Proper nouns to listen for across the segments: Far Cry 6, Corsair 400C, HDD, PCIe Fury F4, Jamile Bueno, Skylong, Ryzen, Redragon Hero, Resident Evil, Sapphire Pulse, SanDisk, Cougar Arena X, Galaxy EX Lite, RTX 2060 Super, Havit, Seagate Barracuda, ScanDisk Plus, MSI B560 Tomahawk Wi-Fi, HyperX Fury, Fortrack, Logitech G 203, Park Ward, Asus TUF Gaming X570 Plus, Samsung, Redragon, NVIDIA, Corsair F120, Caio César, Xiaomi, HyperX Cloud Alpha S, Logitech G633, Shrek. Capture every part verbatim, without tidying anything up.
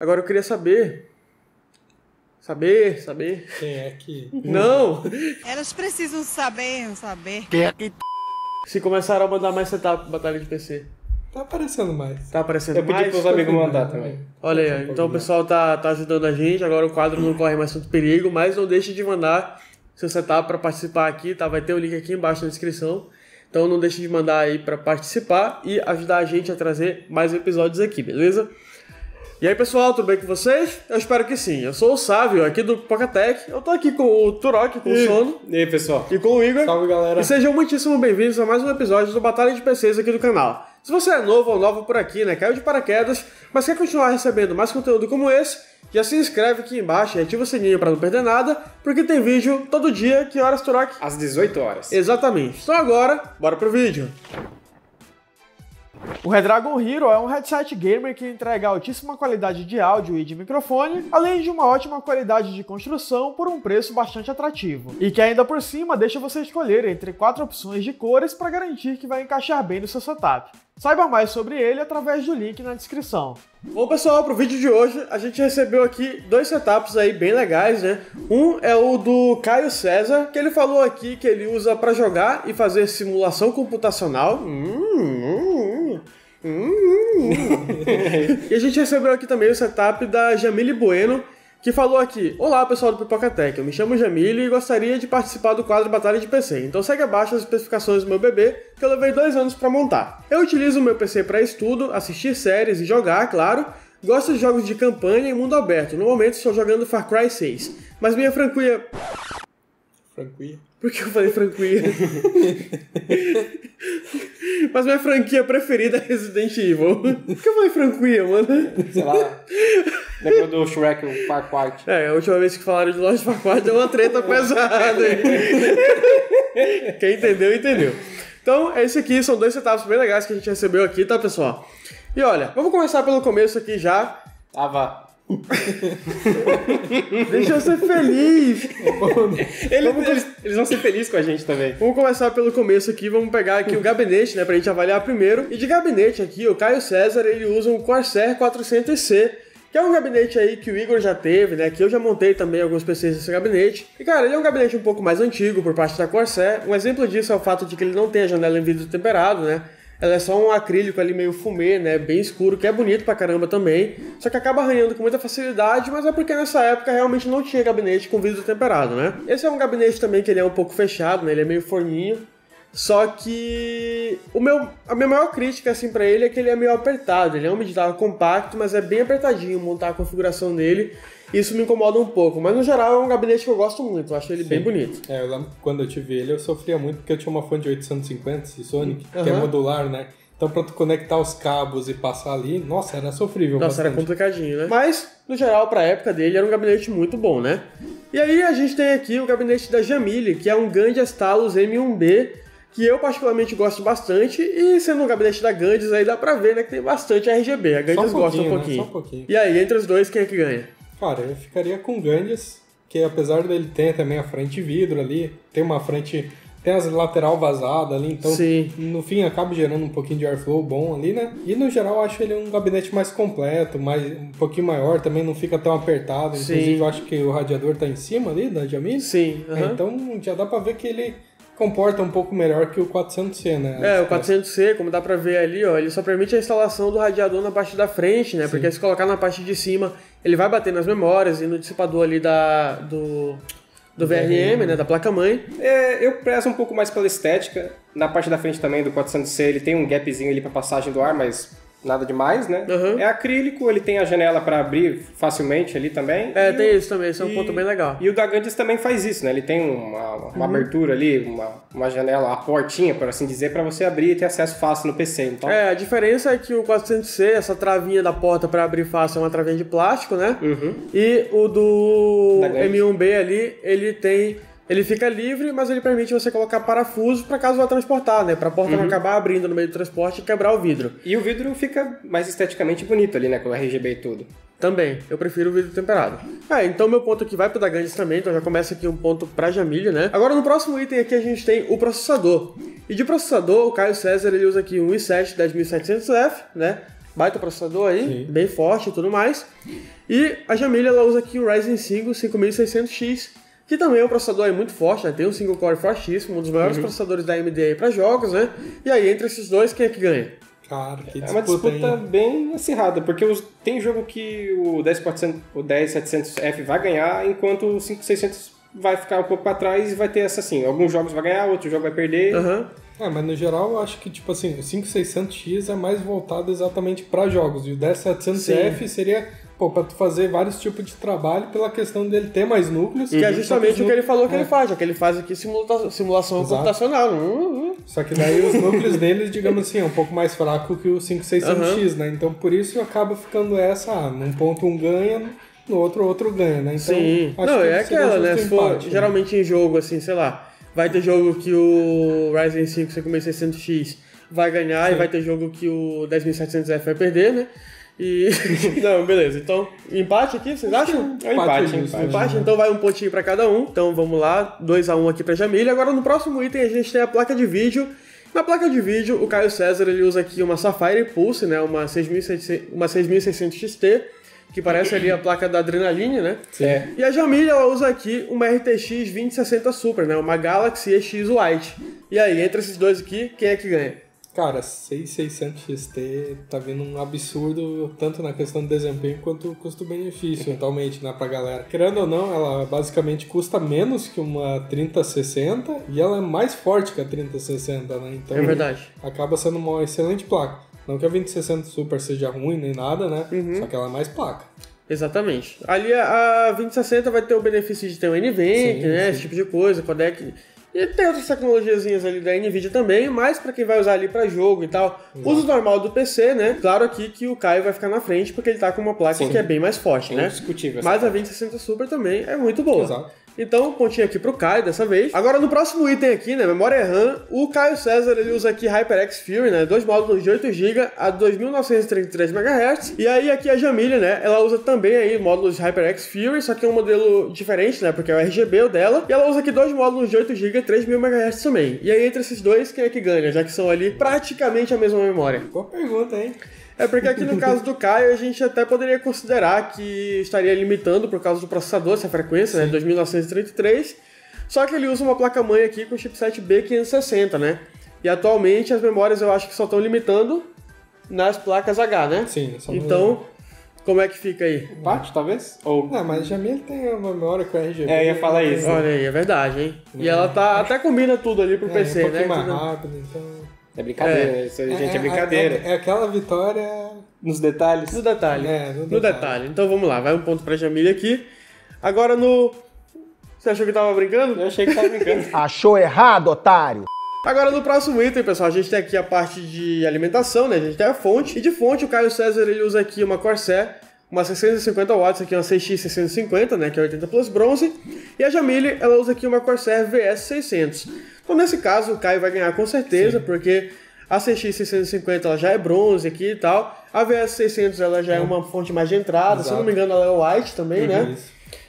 Agora eu queria saber... Saber, saber... Quem é que... Não! Elas precisam saber, saber... Quem é que... Se começaram a mandar mais setup Batalha de P C. Tá aparecendo mais. Tá aparecendo mais? Eu pedi mais, pros amigos mandar também. Olha aí, então o pessoal tá, tá ajudando a gente. Agora o quadro não corre mais tanto perigo, mas não deixe de mandar seu setup pra participar aqui, tá? Vai ter o link aqui embaixo na descrição. Então não deixe de mandar aí pra participar e ajudar a gente a trazer mais episódios aqui, beleza? E aí pessoal, tudo bem com vocês? Eu espero que sim. Eu sou o Sávio, aqui do PipocaTech. Eu tô aqui com o Turok, com e... o Sono. E aí pessoal? E com o Igor. Salve galera. E sejam muitíssimo bem-vindos a mais um episódio do Batalha de P Cs aqui do canal. Se você é novo ou nova por aqui, né, caiu de paraquedas, mas quer continuar recebendo mais conteúdo como esse, já se inscreve aqui embaixo e ativa o sininho pra não perder nada, porque tem vídeo todo dia. Que horas, Turok? Às dezoito horas. Exatamente. Então agora, bora pro vídeo. O Redragon Hero é um headset gamer que entrega altíssima qualidade de áudio e de microfone, além de uma ótima qualidade de construção por um preço bastante atrativo, e que ainda por cima deixa você escolher entre quatro opções de cores para garantir que vai encaixar bem no seu setup. Saiba mais sobre ele através do link na descrição. Bom pessoal, para o vídeo de hoje a gente recebeu aqui dois setups aí bem legais, né? Um é o do Caio César, que ele falou aqui que ele usa para jogar e fazer simulação computacional. Hum, hum, hum, hum. E a gente recebeu aqui também o setup da Jamile Bueno, que falou aqui: olá pessoal do PipocaTech, eu me chamo Jamile e gostaria de participar do quadro Batalha de P C, então segue abaixo as especificações do meu bebê, que eu levei dois anos para montar. Eu utilizo o meu P C para estudo, assistir séries e jogar, claro. Gosto de jogos de campanha e mundo aberto. No momento estou jogando Far Cry seis, mas minha franquia... Franquia? Por que eu falei franquia? Mas minha franquia preferida é Resident Evil. Por que eu falei franquia, mano? Sei lá. Lembra do Shrek, o Park Ward? É, a última vez que falaram de loja de Park Ward deu uma treta pesada. Quem entendeu, entendeu. Então, é isso aqui. São dois setups bem legais que a gente recebeu aqui, tá, pessoal? E olha, vamos começar pelo começo aqui já. Tava... Deixa eu ser feliz. Eles, vamos... eles, eles vão ser felizes com a gente também. Vamos começar pelo começo aqui. Vamos pegar aqui o gabinete, né, pra gente avaliar primeiro. E de gabinete aqui, o Caio César, ele usa um Corsair quatrocentos C, que é um gabinete aí que o Igor já teve, né, que eu já montei também alguns P Cs nesse gabinete. E cara, ele é um gabinete um pouco mais antigo por parte da Corsair. Um exemplo disso é o fato de que ele não tem a janela em vidro temperado, né. Ela é só um acrílico ali meio fumê, né, bem escuro, que é bonito pra caramba também, só que acaba arranhando com muita facilidade, mas é porque nessa época realmente não tinha gabinete com vidro temperado, né. Esse é um gabinete também que ele é um pouco fechado, né, ele é meio forninho, só que o meu, a minha maior crítica assim pra ele é que ele é meio apertado. Ele é um meditável compacto, mas é bem apertadinho montar a configuração dele. Isso me incomoda um pouco, mas no geral é um gabinete que eu gosto muito, eu acho ele Sim. bem bonito. É, eu lembro que quando eu tive ele eu sofria muito porque eu tinha uma fonte de oitocentos e cinquenta, Sonic, uhum. que é modular, né? Então pra tu conectar os cabos e passar ali, nossa, era sofrível. Nossa, bastante. Era complicadinho, né? Mas, no geral, pra época dele era um gabinete muito bom, né? E aí a gente tem aqui o gabinete da Jamile, que é um Gamdias Aeolus M um B, que eu particularmente gosto bastante, e sendo um gabinete da Gamdias aí dá pra ver, né, que tem bastante R G B. A Gamdias um gosta um pouquinho. Né? Só um pouquinho. E aí, entre os dois, quem é que ganha? Cara, eu ficaria com o Gamdias, que apesar dele ter também a frente de vidro ali, tem uma frente, tem as lateral vazada ali, então Sim. no fim acaba gerando um pouquinho de airflow bom ali, né? E no geral eu acho ele um gabinete mais completo, mais, um pouquinho maior, também não fica tão apertado, Sim. inclusive eu acho que o radiador tá em cima ali da Jamile. Sim. Uh-huh. É, então já dá pra ver que ele... comporta um pouco melhor que o quatrocentos C, né? É, o quatrocentos C, como dá pra ver ali, ó, ele só permite a instalação do radiador na parte da frente, né? Sim. Porque se colocar na parte de cima, ele vai bater nas memórias e no dissipador ali da, do, do V R M, V R M, né? Da placa-mãe. É, eu prezo um pouco mais pela estética. Na parte da frente também do quatrocentos C, ele tem um gapzinho ali pra passagem do ar, mas nada demais, né? Uhum. É acrílico, ele tem a janela pra abrir facilmente ali também. É, tem o, isso também, isso é um e, ponto bem legal. E o da Gamdias também faz isso, né? Ele tem uma, uma uhum. abertura ali, uma, uma janela, a portinha, por assim dizer, pra você abrir e ter acesso fácil no P C, então. É, a diferença é que o quatrocentos C, essa travinha da porta pra abrir fácil é uma travinha de plástico, né? Uhum. E o do M um B ali, ele tem... Ele fica livre, mas ele permite você colocar parafuso para caso vá transportar, né? Para a porta uhum. não acabar abrindo no meio do transporte e quebrar o vidro. E o vidro fica mais esteticamente bonito ali, né? Com o R G B e tudo. Também. Eu prefiro o vidro temperado. É, então meu ponto aqui vai pro da Gamdias também, então já começa aqui um ponto pra Jamile, né? Agora no próximo item aqui a gente tem o processador. E de processador, o Caio César ele usa aqui um i sete dez mil e setecentos F, né? baita processador aí, sim, bem forte e tudo mais. E a Jamile, ela usa aqui o Ryzen cinco cinco mil e seiscentos X, que também é um processador aí muito forte, né? Tem um single core fortíssimo, um dos maiores uhum. processadores da A M D aí para jogos, né? E aí, entre esses dois, quem é que ganha? Cara, que disputa, é uma disputa hein? bem acirrada, porque os, tem jogo que o dez mil e setecentos F vai ganhar, enquanto o cinco mil e seiscentos vai ficar um pouco para trás e vai ter essa assim, alguns jogos vai ganhar, outros jogos vai perder. Uhum. É, mas no geral eu acho que tipo assim, o cinco mil e seiscentos X é mais voltado exatamente para jogos, e o dez mil e setecentos F seria para tu fazer vários tipos de trabalho pela questão dele ter mais núcleos. Que é justamente o que ele falou que é. ele faz, já que ele faz aqui simula simulação Exato. computacional. Uhum. Só que daí os núcleos dele, digamos assim, é um pouco mais fraco que o cinco mil e seiscentos X, uhum. né? Então por isso acaba ficando essa, ah, num ponto um ganha, no outro outro ganha, né? Então, Sim. Acho Não, que é aquela, né? Se for, empate, geralmente né? em jogo, assim, sei lá, vai ter jogo que o Ryzen cinco cinco mil e seiscentos X vai ganhar Sim. e vai ter jogo que o dez mil e setecentos F vai perder, né? E... Não, beleza. Então, empate aqui, vocês acham? É um empate. Empate, empate, empate. Então vai um pontinho pra cada um. Então vamos lá, dois a um aqui pra Jamile. Agora no próximo item a gente tem a placa de vídeo. Na placa de vídeo, o Caio César ele usa aqui uma Sapphire Pulse, né? Uma seis mil e seiscentos X T, que parece ali a placa da Adrenaline, né? É. E a Jamile, ela usa aqui uma R T X vinte sessenta Super, né? Uma Galaxy E X Lite. E aí, entre esses dois aqui, quem é que ganha? Cara, seis mil e seiscentos X T tá vindo um absurdo, tanto na questão do desempenho quanto custo-benefício, totalmente, né, pra galera. Querendo ou não, ela basicamente custa menos que uma trinta sessenta e ela é mais forte que a trinta sessenta, né? Então, é verdade. Acaba sendo uma excelente placa. Não que a vinte sessenta Super seja ruim nem nada, né? Uhum. Só que ela é mais placa. Exatamente. Ali a vinte sessenta vai ter o benefício de ter um N V E N C, né? Sim. Esse tipo de coisa, codec... E tem outras tecnologiazinhas ali da NVIDIA também, mas para quem vai usar ali para jogo e tal, Exato. uso normal do P C, né? Claro aqui que o Caio vai ficar na frente, porque ele tá com uma placa Sim. que é bem mais forte, é né? Indiscutível. Mas a vinte sessenta Super também é muito boa. Exato. Então, pontinho aqui pro Caio dessa vez. Agora, no próximo item aqui, né? Memória RAM, o Caio César, ele usa aqui HyperX Fury, né? Dois módulos de oito gigas a dois mil novecentos e trinta e três megahertz. E aí, aqui a Jamile, né? Ela usa também aí módulos de HyperX Fury, só que é um modelo diferente, né? Porque é o R G B o dela. E ela usa aqui dois módulos de oito gigas, três mil megahertz também. E aí, entre esses dois, quem é que ganha? Já que são ali praticamente a mesma memória. Boa pergunta, hein? É porque aqui no caso do Caio, a gente até poderia considerar que estaria limitando por causa do processador essa frequência, Sim. né, dois mil novecentos e trinta e três, só que ele usa uma placa-mãe aqui com chipset B quinhentos e sessenta, né, e atualmente as memórias eu acho que só estão limitando nas placas H, né? Sim. Só então... Como é que fica aí? Empate, talvez? Ou... Não, mas a Jamile tem uma memória com a R G B. É, eu ia falar isso. Né? Olha aí, é verdade, hein? É. E ela tá, até combina tudo ali pro é, P C, um né? Mais rápido, então... É brincadeira, é. isso aí, é, gente, é brincadeira. É, é aquela vitória... Nos detalhes? No detalhe. É, no, no detalhe. detalhe. Então vamos lá, vai um ponto pra Jamile aqui. Agora no... Você achou que tava brincando? Eu achei que tava brincando. Achou errado, otário! Agora no próximo item, pessoal, a gente tem aqui a parte de alimentação, né? A gente tem a fonte. E de fonte o Caio César, ele usa aqui uma Corsair, uma seiscentos e cinquenta watts, aqui uma C X seiscentos e cinquenta, né? Que é oitenta plus bronze. E a Jamile, ela usa aqui uma Corsair V S seiscentos. Então, nesse caso, o Caio vai ganhar com certeza, Sim. porque a C X seiscentos e cinquenta ela já é bronze aqui e tal. A V S seiscentos ela já é, é uma fonte mais de entrada, Exato. se não me engano, ela é white também, uhum. né?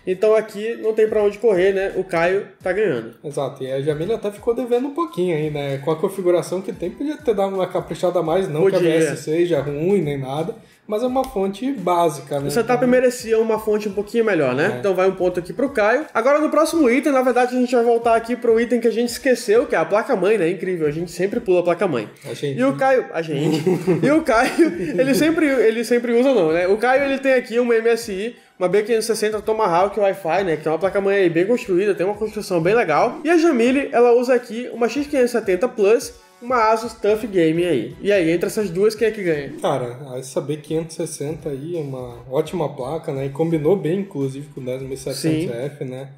Então aqui não tem pra onde correr, né? O Caio tá ganhando. Exato, e a Jamile até ficou devendo um pouquinho aí, né? Com a configuração que tem, podia ter dado uma caprichada a mais, não Podia. que a V S seja ruim nem nada, mas é uma fonte básica, né? O setup então... merecia uma fonte um pouquinho melhor, né? É. Então vai um ponto aqui pro Caio. Agora no próximo item, na verdade a gente vai voltar aqui pro item que a gente esqueceu, que é a placa-mãe, né? Incrível, a gente sempre pula a placa-mãe. A gente. E o Caio... A gente. E o Caio, ele sempre, ele sempre usa não, né? O Caio, ele tem aqui uma M S I... Uma B quinhentos e sessenta Tomahawk Wi-Fi, né? Que é uma placa-mãe aí bem construída, tem uma construção bem legal. E a Jamile, ela usa aqui uma X quinhentos e setenta Plus, uma Asus TUF Gaming aí. E aí, entre essas duas, quem é que ganha? Cara, essa B quinhentos e sessenta aí é uma ótima placa, né? E combinou bem, inclusive, com o dez mil e setecentos F, né?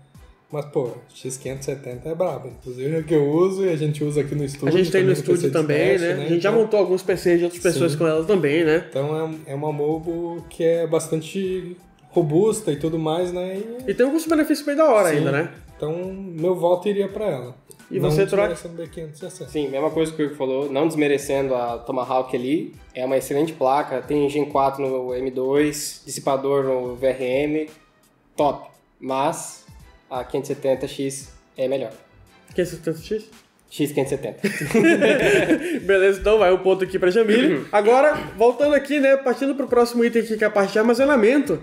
Mas, pô, X quinhentos e setenta é braba. Inclusive, é o que eu uso e a gente usa aqui no estúdio. A gente tem no estúdio também, né? né? A gente então... já montou alguns P Cs de outras pessoas Sim. com ela também, né? Então, é uma mobo que é bastante... robusta e tudo mais, né? E, e tem um custo-benefício bem da hora Sim. ainda, né? Então, meu voto iria pra ela. E não você troca... Sim, mesma coisa que o Hugo falou, não desmerecendo a Tomahawk ali. É uma excelente placa, tem Gen quatro no M dois, dissipador no V R M, top. Mas a quinhentos e setenta X é melhor. quinhentos e setenta X? X quinhentos e setenta. Beleza, então vai um ponto aqui pra Jamile. Agora, voltando aqui, né, partindo pro próximo item aqui, que é a parte de armazenamento.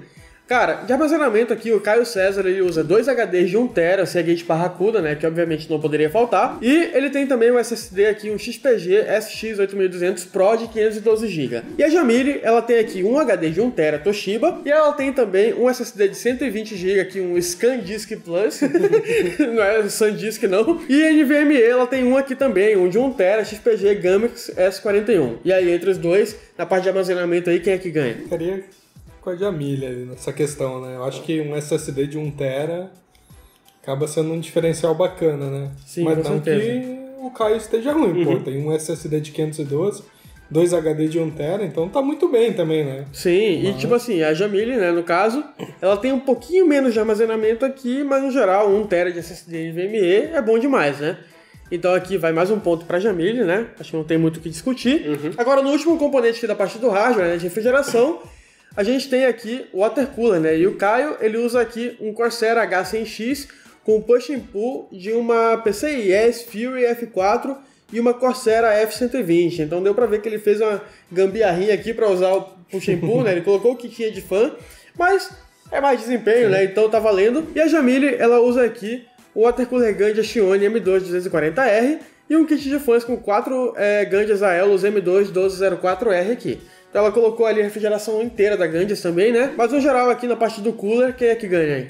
Cara, de armazenamento aqui, o Caio César, ele usa dois H Ds de um terabyte, Seagate Barracuda, né, que obviamente não poderia faltar. E ele tem também um S S D aqui, um X P G S X oito mil e duzentos Pro de quinhentos e doze gigabytes. E a Jamile, ela tem aqui um H D de um terabyte Toshiba, e ela tem também um S S D de cento e vinte gigabytes aqui, um ScanDisk Plus, não é SanDisk não. E NVMe, ela tem um aqui também, um de um terabyte, X P G Gamix S quarenta e um. E aí, entre os dois, na parte de armazenamento aí, quem é que ganha? Carinha. Com a Jamile ali nessa questão, né? Eu acho que um S S D de um terabyte acaba sendo um diferencial bacana, né? Sim, mas não que o Caio esteja ruim, uhum. Pô, tem um S S D de quinhentos e doze, dois H D de um terabyte, então tá muito bem também, né? Sim, mas... e tipo assim, a Jamile, né, no caso, ela tem um pouquinho menos de armazenamento aqui, mas no geral um terabyte de S S D NVMe é bom demais, né? Então aqui vai mais um ponto pra Jamile, né? Acho que não tem muito o que discutir. Uhum. Agora, no último componente aqui da parte do hardware, né, de refrigeração, a gente tem aqui o water cooler, né? E o Caio, ele usa aqui um Corsair H cem X com push and pull de uma PCIe Fury F quatro e uma Corsair F cento e vinte. Então deu pra ver que ele fez uma gambiarrinha aqui pra usar o push and pull, né? Ele colocou o que tinha de fã, mas é mais desempenho, sim, né? Então tá valendo. E a Jamile, ela usa aqui o water cooler Gamdias Chione M dois duzentos e quarenta R e um kit de fãs com quatro é, Gamdias Aeolus M dois doze zero quatro R aqui. Então ela colocou ali a refrigeração inteira da Gamdias também, né? Mas no geral aqui na parte do cooler, quem é que ganha aí?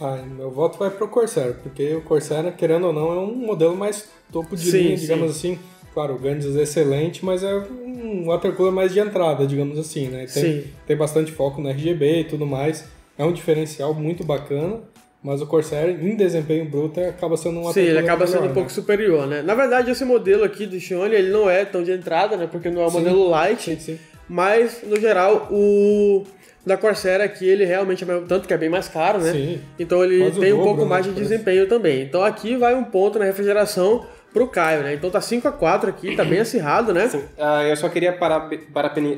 Ah, meu voto vai pro Corsair, porque o Corsair, querendo ou não, é um modelo mais topo de sim, linha, digamos sim. assim. Claro, o Gamdias é excelente, mas é um water cooler mais de entrada, digamos assim, né? Tem, sim. tem bastante foco no R G B e tudo mais, é um diferencial muito bacana. Mas o Corsair, em desempenho bruto, acaba sendo um... Sim, ele acaba melhor, sendo um né? pouco superior, né? Na verdade, esse modelo aqui do Xiaomi, ele não é tão de entrada, né? Porque não é um sim, modelo light. Sim, sim. Mas, no geral, o da Corsair aqui, ele realmente é... Tanto que é bem mais caro, né? Sim. Então ele tem um pouco mais de desempenho também. Então aqui vai um ponto na refrigeração pro Caio, né? Então tá cinco a quatro aqui, tá bem acirrado, né? Sim. Ah, eu só queria parar... Para peni...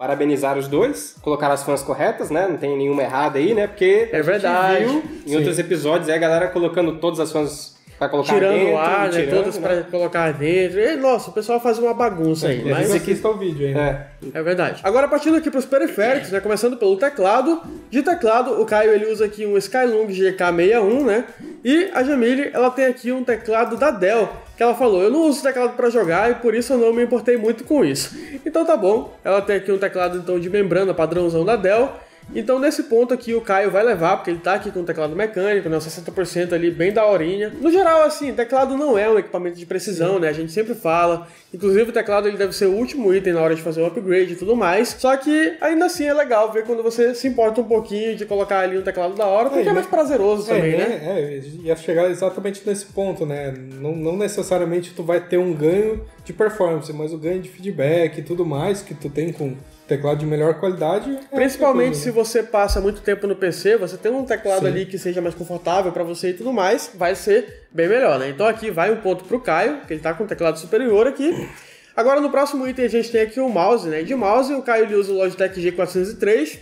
Parabenizar os dois, colocar as fãs corretas, né? Não tem nenhuma errada aí, né? Porque é verdade. A gente viu em Sim. outros episódios, é a galera colocando todas as fãs pra colocar tirando dentro. Tirando o ar, né? Tirando, todas né? pra colocar dentro. E, nossa, o pessoal faz uma bagunça é, aí. Mas aqui está o vídeo aí, né? É. é verdade. Agora, partindo aqui pros periféricos, né? Começando pelo teclado. De teclado, o Caio, ele usa aqui um Skylong G K sessenta e um, né? E a Jamile, ela tem aqui um teclado da Dell, que ela falou, eu não uso teclado para jogar e por isso eu não me importei muito com isso. Então tá bom, ela tem aqui um teclado então de membrana, padrãozão da Dell. Então nesse ponto aqui o Caio vai levar, porque ele tá aqui com um teclado mecânico, né, sessenta por cento ali, bem daorinha. No geral, assim, teclado não é um equipamento de precisão, Sim. né, a gente sempre fala. Inclusive o teclado ele deve ser o último item na hora de fazer o upgrade e tudo mais. Só que ainda assim é legal ver quando você se importa um pouquinho de colocar ali um teclado da hora, porque é, é mais prazeroso é, também, é, né? É, é, ia chegar exatamente nesse ponto, né, não, não necessariamente tu vai ter um ganho de performance, mas o ganho de feedback e tudo mais que tu tem com... teclado de melhor qualidade. É Principalmente coisa, né? se você passa muito tempo no P C, você tem um teclado Sim. ali que seja mais confortável para você e tudo mais, vai ser bem melhor, né? Então aqui vai um ponto pro Caio, que ele tá com o teclado superior aqui. Agora no próximo item a gente tem aqui o mouse, né? De mouse o Caio ele usa o Logitech G quatrocentos e três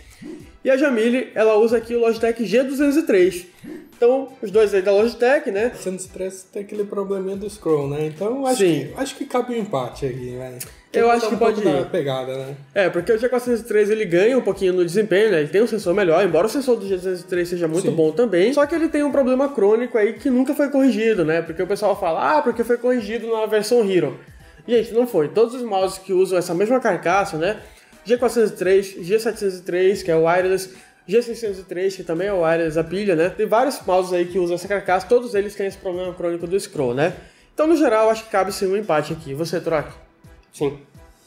e a Jamile ela usa aqui o Logitech G duzentos e três. Então, os dois aí da Logitech, né? duzentos e três tem aquele probleminha do scroll, né? Então, acho, que, acho que cabe um empate aqui, né? Eu acho que um pode ir. Pegada, né? É, porque o G quatrocentos e três ele ganha um pouquinho no desempenho, né? Ele tem um sensor melhor, embora o sensor do G duzentos e três seja muito Sim. bom também. Só que ele tem um problema crônico aí que nunca foi corrigido, né? Porque o pessoal fala, ah, porque foi corrigido na versão Hero. Gente, não foi. Todos os mouses que usam essa mesma carcaça, né? G quatrocentos e três, G setecentos e três, que é o wireless, G seiscentos e três, que também é o wireless, a pilha, né? Tem vários mouses aí que usam essa carcaça, todos eles têm esse problema crônico do scroll, né? Então, no geral, acho que cabe sim um empate aqui. Você, Troc? Sim.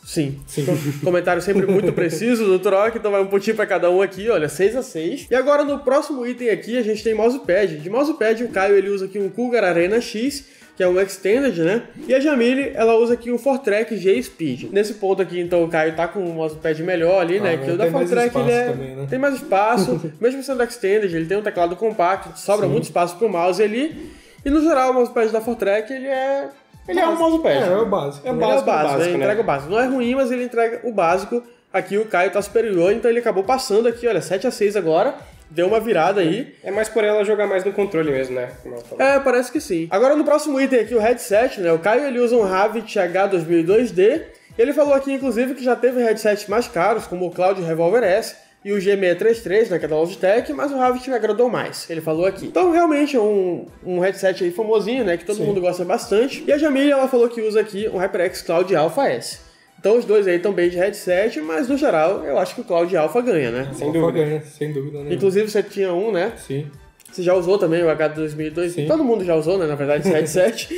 Sim. sim. Então, comentário sempre muito preciso do Troc, então vai um pontinho pra cada um aqui, olha, seis a seis. E agora, no próximo item aqui, a gente tem mousepad. De mousepad, o Caio, ele usa aqui um Cougar Arena X, que é um Extended, né? E a Jamile, ela usa aqui o Fortrack G-Speed. Nesse ponto aqui, então, o Caio tá com o mousepad melhor ali, ah, né? Que o da Fortrack, ele é... também, né? Tem mais espaço. Mesmo sendo Extended, ele tem um teclado compacto, sobra Sim. muito espaço pro mouse ali. E, no geral, o mousepad da Fortrack, ele é... Ele é um mousepad. É, é o básico. É o básico, ele é o básico, né? Ele entrega o básico. Não é ruim, mas ele entrega o básico. Aqui o Caio tá superior, então ele acabou passando aqui, olha, sete a seis agora. deu uma virada aí. É mais por ela jogar mais no controle mesmo, né? Como ela falou. É, parece que sim. Agora no próximo item aqui, o headset, né? O Caio, ele usa um Havit H dois mil e dois D. Ele falou aqui, inclusive, que já teve headsets mais caros, como o Cloud Revolver S e o G seis três três, né, que é da Logitech, mas o Havit me agradou mais, ele falou aqui. Então, realmente, é um, um headset aí famosinho, né, que todo Sim. mundo gosta bastante. E a Jamile, ela falou que usa aqui um HyperX Cloud Alpha S. Então, os dois aí também de headset, mas, no geral, eu acho que o Cloud Alpha ganha, né? Sem dúvida, ganha, sem dúvida nenhuma. Inclusive, você tinha um, né? Sim. Você já usou também o H dois mil e dois? Sim. Todo mundo já usou, né, na verdade, esse headset.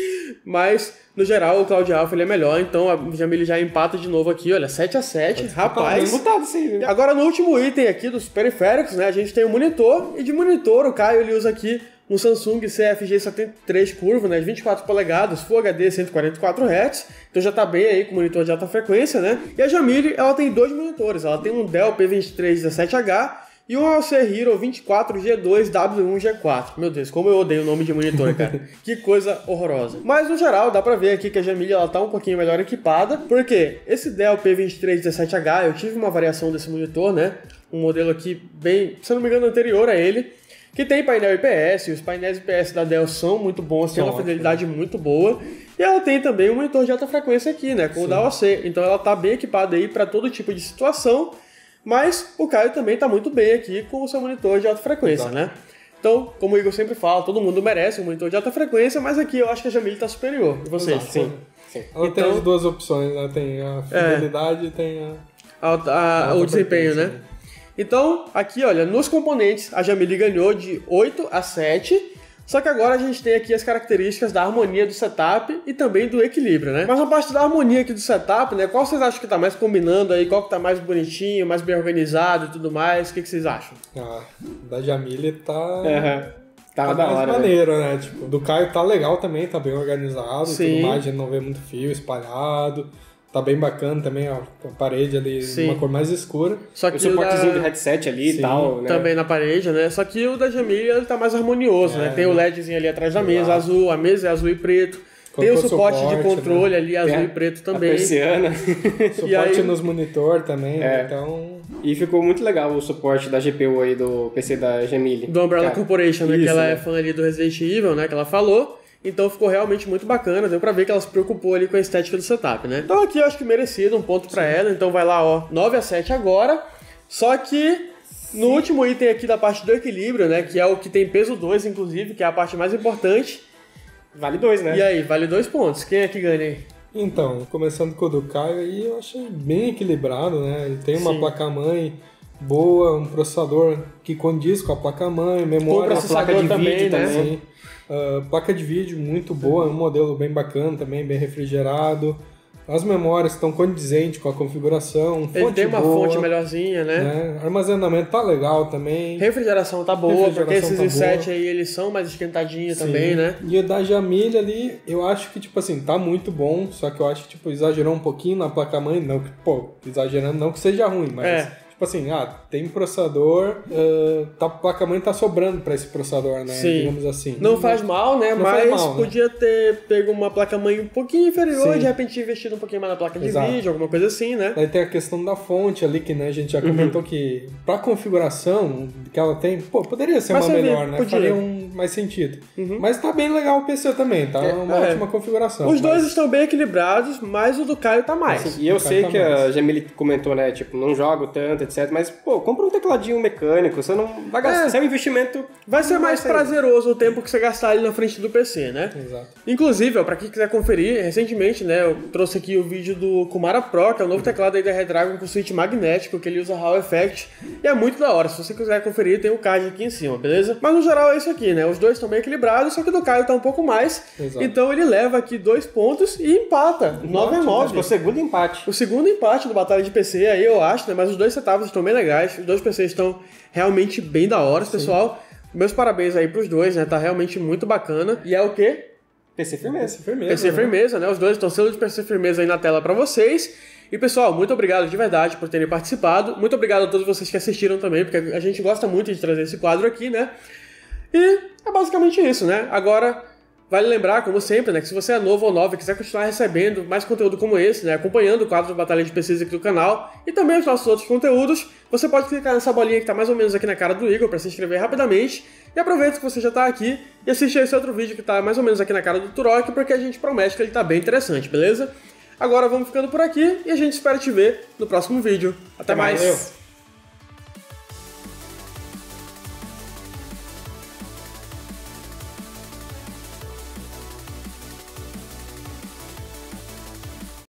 Mas, no geral, o Cloud Alpha ele é melhor, então a Jamile já empata de novo aqui, olha, sete a sete, rapaz. Botado, sim. Agora, no último item aqui dos periféricos, né, a gente tem o monitor, e de monitor o Caio ele usa aqui um Samsung C F G setenta e três curvo, né, de vinte e quatro polegadas, Full H D cento e quarenta e quatro hertz, então já tá bem aí com monitor de alta frequência, né, e a Jamile, ela tem dois monitores, ela tem um Dell P vinte e três dezessete H, e um Corsair Hero vinte e quatro G dois W um G quatro. Meu Deus, como eu odeio o nome de monitor, cara. Que coisa horrorosa. Mas, no geral, dá pra ver aqui que a Jamile, ela tá um pouquinho melhor equipada. Porque esse Dell P vinte e três dezessete H, eu tive uma variação desse monitor, né? Um modelo aqui bem, se não me engano, anterior a ele. Que tem painel I P S, e os painéis I P S da Dell são muito bons, tem uma fidelidade muito boa. E ela tem também um monitor de alta frequência aqui, né? Com Sim. o da A O C. Então, ela tá bem equipada aí pra todo tipo de situação. Mas o Caio também está muito bem aqui com o seu monitor de alta frequência, Exato. né? Então, como o Igor sempre fala, todo mundo merece um monitor de alta frequência, mas aqui eu acho que a Jamile está superior. E vocês? Exato, sim. sim. Ela então, tem as duas opções, né? Tem a fidelidade e é, tem a, a, a, a o desempenho, né? Então, aqui, olha, nos componentes, a Jamile ganhou de oito a sete... Só que agora a gente tem aqui as características da harmonia do setup e também do equilíbrio, né? Mas na parte da harmonia aqui do setup, né? Qual vocês acham que tá mais combinando aí? Qual que tá mais bonitinho, mais bem organizado e tudo mais? O que, que vocês acham? Ah, da Jamile tá... Uhum. Tá, tá da mais hora, maneiro, né? né? Tipo, do Caio tá legal também, tá bem organizado Sim. e tudo mais. A gente não vê muito fio espalhado. Tá bem bacana também, ó, a parede ali, Sim. uma cor mais escura. Só que o suportezinho da... do headset ali Sim. e tal, né? Também na parede, né? Só que o da Jamile, ele tá mais harmonioso, é, né? Tem o LEDzinho ali atrás da mesa, azul, a mesa é azul e preto. Tem o suporte, suporte de controle né? ali, azul é, e preto também. A persiana. Suporte aí... nos monitor também, é. então... E ficou muito legal o suporte da G P U aí do P C da Jamile. Do Umbrella Cara, Corporation, né? Isso, que ela né? é fã ali do Resident Evil, né? Que ela falou. Então ficou realmente muito bacana, deu pra ver que ela se preocupou ali com a estética do setup, né? Então aqui eu acho que merecido um ponto pra Sim. ela, então vai lá, ó, nove a sete agora. Só que no Sim. último item aqui da parte do equilíbrio, né, que é o que tem peso dois, inclusive, que é a parte mais importante. Vale dois, né? E aí, vale dois pontos, quem é que ganha aí? Então, começando com o do Caio aí, eu achei bem equilibrado, né? Ele tem uma Sim. placa-mãe... boa, um processador que condiz com a placa-mãe, memória, a placa de também, vídeo né? também. Uh, placa de vídeo muito boa, um modelo bem bacana também, bem refrigerado. As memórias estão condizentes com a configuração, fonte Ele tem uma boa, fonte melhorzinha, né? né? Armazenamento tá legal também. Refrigeração tá boa, Refrigeração porque esses tá i sete boa. aí eles são mais esquentadinhos Sim. também, né? E o da Jamile ali, eu acho que, tipo assim, tá muito bom, só que eu acho que, tipo, exagerou um pouquinho na placa-mãe, não que, pô, exagerando, não que seja ruim, mas... É. Tipo assim, ah, tem processador, uh, tá, a placa-mãe tá sobrando pra esse processador, né? Sim. Digamos assim. Não faz mal, né? Não Mas mal, podia né? ter pego uma placa-mãe um pouquinho inferior Sim. e de repente investido um pouquinho mais na placa de Exato. vídeo, alguma coisa assim, né? Aí tem a questão da fonte ali, que né, a gente já comentou uhum. que pra configuração que ela tem, pô, poderia ser Mas uma melhor, né? Podia. Faria um mais sentido. Uhum. Mas tá bem legal o P C também, tá? É uma é. ótima configuração. Os mas... dois estão bem equilibrados, mas o do Caio tá mais. Assim, e eu sei tá que mais. a Jamile comentou, né? Tipo, não jogo tanto, etcétera. Mas, pô, compra um tecladinho mecânico, você não vai gastar. É. Seu investimento vai ser mais vai prazeroso o tempo que você gastar ali na frente do P C, né? Exato. Inclusive, ó, pra quem quiser conferir, recentemente, né, eu trouxe aqui o vídeo do Kumara Pro, que é o novo teclado aí da Redragon com switch magnético, que ele usa Hall Effect, e é muito da hora. Se você quiser conferir, tem o card aqui em cima, beleza? Mas, no geral, é isso aqui, né? Os dois estão bem equilibrados, só que do Caio tá um pouco mais. Exato. Então, ele leva aqui dois pontos e empata. nove a nove. O segundo empate. O segundo empate do Batalha de P C aí, eu acho, né? Mas os dois setups estão bem legais, os dois P Cs estão realmente bem da hora, Sim. pessoal. Meus parabéns aí pros dois, né? Tá realmente muito bacana. E é o quê? P C firmeza. P C firmeza, P C firmeza né? né? Os dois estão selo de P C firmeza aí na tela pra vocês. E pessoal, muito obrigado de verdade por terem participado. Muito obrigado a todos vocês que assistiram também, porque a gente gosta muito de trazer esse quadro aqui, né? E é basicamente isso, né? Agora... Vale lembrar, como sempre, né, que se você é novo ou nova e quiser continuar recebendo mais conteúdo como esse, né, acompanhando o quadro de Batalha de P Cs aqui do canal e também os nossos outros conteúdos, você pode clicar nessa bolinha que está mais ou menos aqui na cara do Igor para se inscrever rapidamente. E aproveita que você já está aqui e assiste a esse outro vídeo que está mais ou menos aqui na cara do Turok, porque a gente promete que ele está bem interessante, beleza? Agora vamos ficando por aqui e a gente espera te ver no próximo vídeo. Até, Até mais! Valeu.